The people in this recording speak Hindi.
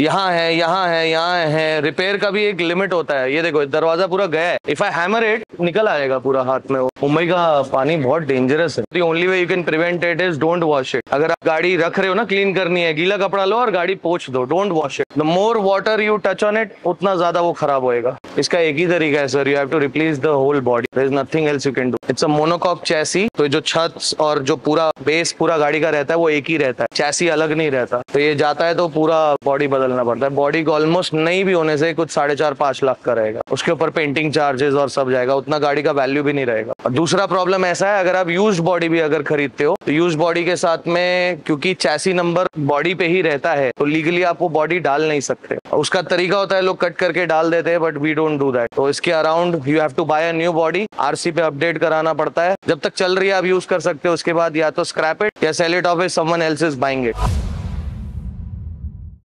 यहाँ है, यहाँ है, यहाँ है। रिपेयर का भी एक लिमिट होता है। ये देखो दरवाजा पूरा गया है, इफ आई हैमर इट निकल आएगा पूरा हाथ में। मुंबई का पानी बहुत डेंजरस है। The only way you can prevent it is don't wash it. अगर आप गाड़ी रख रहे हो ना, क्लीन करनी है, गीला कपड़ा लो और गाड़ी पोंछ दो, don't wash it. The more water you touch on it, उतना ज्यादा वो खराब होएगा। इसका एक ही तरीका है sir, you have to replace the whole body, there is nothing else you can do. It's a monocoque chassis, तो जो छत और जो पूरा बेस पूरा गाड़ी का रहता है वो एक ही रहता है, चैसी अलग नहीं रहता। तो ये जाता है तो पूरा बॉडी बदलना पड़ता है। बॉडी ऑलमोस्ट नहीं भी होने से कुछ 4.5-5 लाख का रहेगा, उसके ऊपर पेंटिंग चार्जेस और सब जाएगा, उतना गाड़ी का वैल्यू भी नहीं रहेगा। और दूसरा प्रॉब्लम ऐसा है, अगर आप यूज्ड बॉडी भी अगर खरीदते हो तो यूज्ड बॉडी के साथ में क्योंकि चैसी नंबर बॉडी पे ही रहता है तो लीगली आप वो बॉडी डाल नहीं सकते। उसका तरीका होता है, लोग कट करके डाल देते हैं, but we don't do that. तो इसके around you have to buy a new body, RC पे अपडेट कराना पड़ता है। जब तक चल रही है आप यूज कर सकते हो, उसके बाद या तो स्क्रैप इट या sell it off if someone else is buying it.